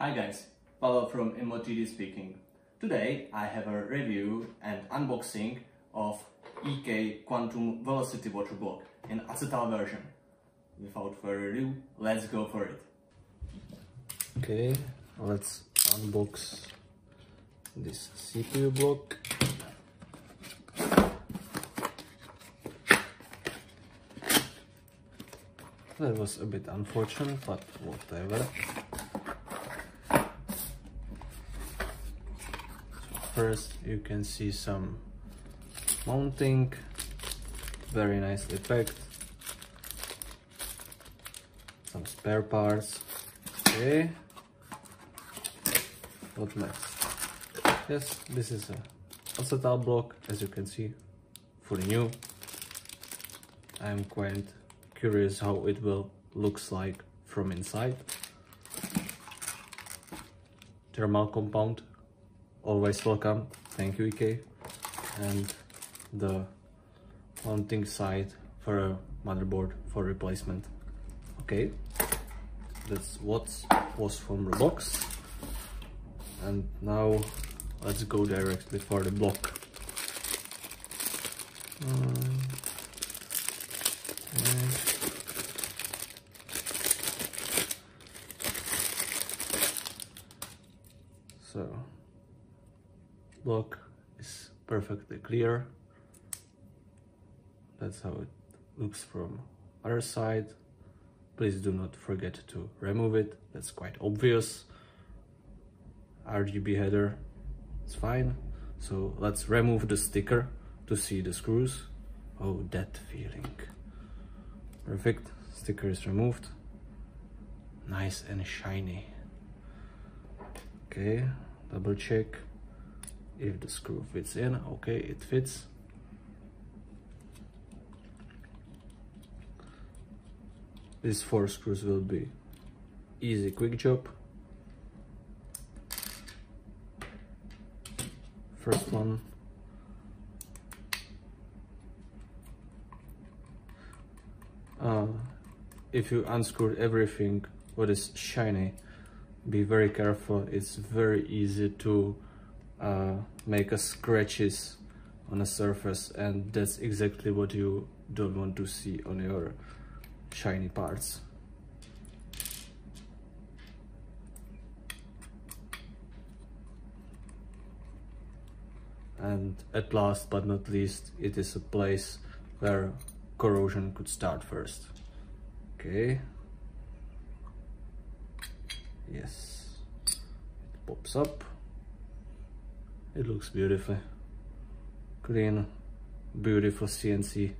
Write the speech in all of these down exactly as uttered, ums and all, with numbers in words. Hi guys, Pavel from ImmoTD speaking. Today I have a review and unboxing of E K Quantum Velocity water block in acetal version. Without further ado, let's go for it. Okay, let's unbox this C P U block. That was a bit unfortunate, but whatever. So first you can see some mounting, very nice effect, some spare parts. Okay, what next? Yes, this is a acetal block, as you can see, fully new. I'm quite curious how it will looks like from inside. Thermal compound, always welcome. Thank you, E K. And the mounting side for a motherboard for replacement. Okay, that's what was from the box. And now let's go directly for the block. Um, okay. So, block is perfectly clear. That's how it looks from other side. Please do not forget to remove it, that's quite obvious. R G B header, it's fine. So let's remove the sticker to see the screws. Oh, that feeling. Perfect, sticker is removed. Nice and shiny. Okay, double check if the screw fits in. Okay, it fits. These four screws will be easy, quick job. First one. Uh, if you unscrew everything what is shiny, be very careful, it's very easy to uh, make a scratches on a surface, and that's exactly what you don't want to see on your shiny parts. And at last but not least, it is a place where corrosion could start first. Okay. Yes, it pops up. It looks beautiful. Clean, beautiful C N C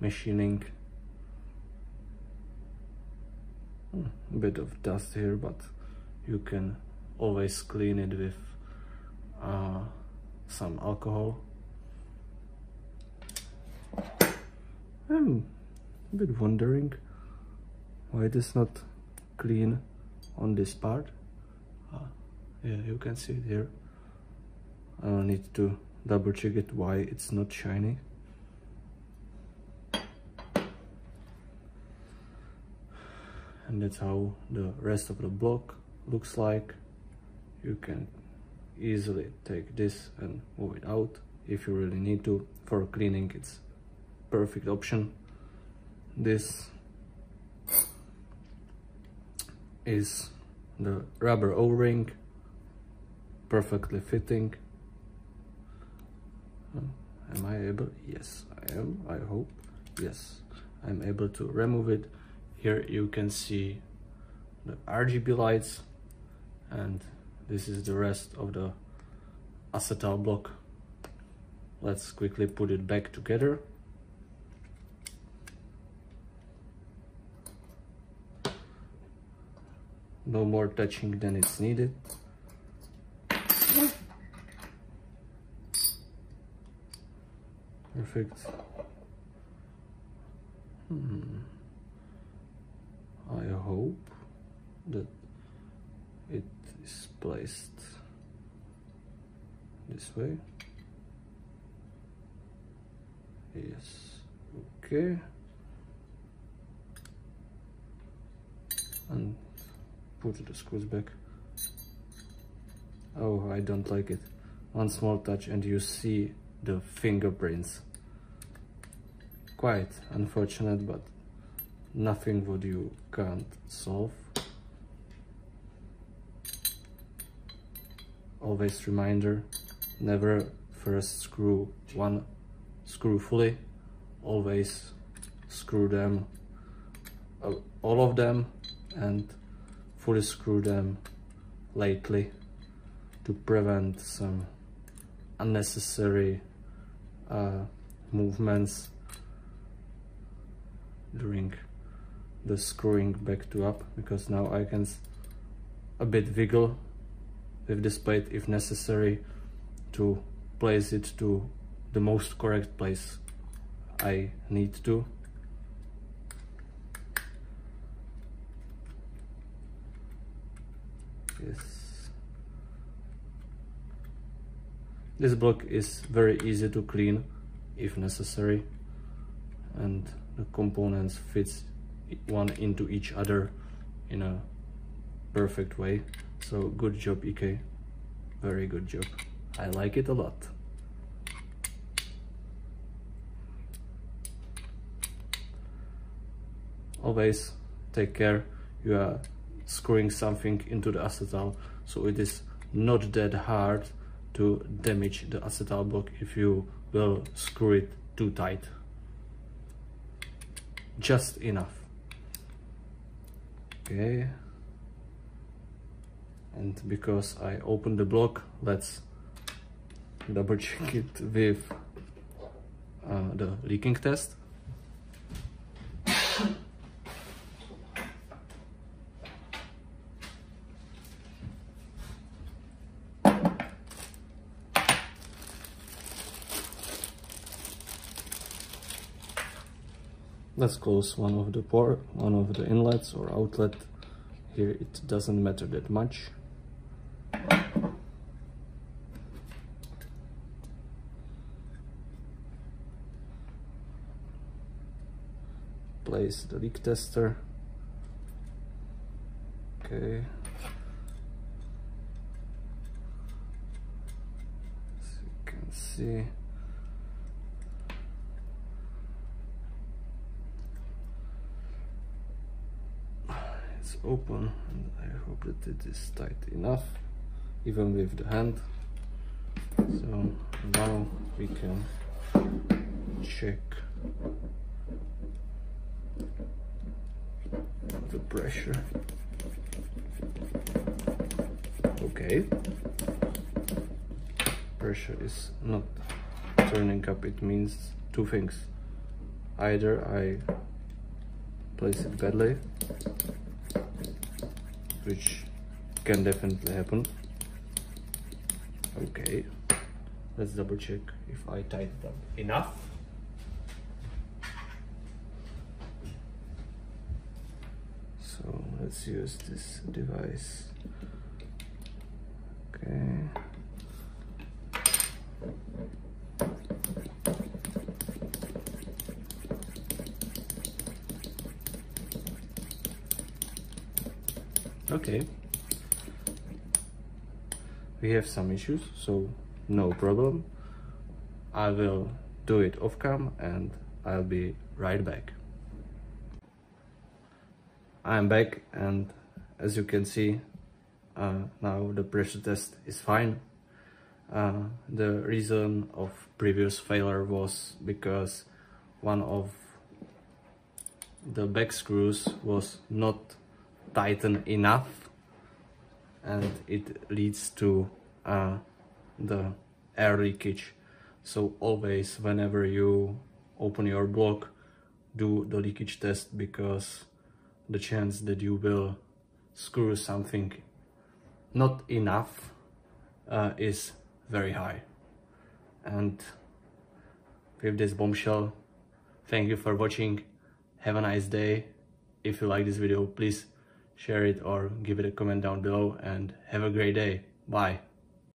machining. Hmm, a bit of dust here, but you can always clean it with uh, some alcohol. I'm a bit wondering why it is not clean on this part. Uh, yeah, you can see it here. I don't need to double check it why it's not shiny. And that's how the rest of the block looks like. You can easily take this and move it out if you really need to. For cleaning, it's perfect option. This is the rubber O-ring, perfectly fitting. Am I able? Yes, I am, I hope. Yes, I'm able to remove it. Here you can see the R G B lights, and this is the rest of the acetal block. Let's quickly put it back together. No more touching than it's needed. Perfect. Hmm. I hope that it is placed this way. Yes. Okay. And put the screws back. Oh, I don't like it. One small touch and you see the fingerprints. Quite unfortunate, but nothing what you can't solve. Always reminder, never first screw one screw fully, always screw them, uh, all of them, and fully screw them lightly to prevent some unnecessary uh, movements during the screwing back to up, because now I can a bit wiggle with this plate if necessary to place it to the most correct place I need to. Yes. This block is very easy to clean if necessary, and the components fits one into each other in a perfect way. So good job, E K, very good job. I like it a lot. Always take care you are screwing something into the acetal, so it is not that hard to damage the acetal block if you will screw it too tight. Just enough. Okay. And because I opened the block, let's double check it with uh, the leaking test. Let's close one of the port, one of the inlets or outlet. Here it doesn't matter that much. Place the leak tester. Okay. As you can see. It's open and I hope that it is tight enough, even with the hand. So now we can check the pressure. Okay, pressure is not turning up. It means two things: either I place it badly, which can definitely happen. Okay, let's double check if I tighten it up enough. So let's use this device. Okay. Okay, we have some issues, so no problem. I will do it off cam and I'll be right back. I'm back, and as you can see, uh, now the pressure test is fine. Uh, the reason of previous failure was because one of the back screws was not tighten enough, and it leads to uh, the air leakage. So always whenever you open your block, do the leakage test, because the chance that you will screw something not enough uh, is very high. And with this bombshell, thank you for watching, have a nice day. If you like this video, please share it or give it a comment down below, and have a great day. Bye.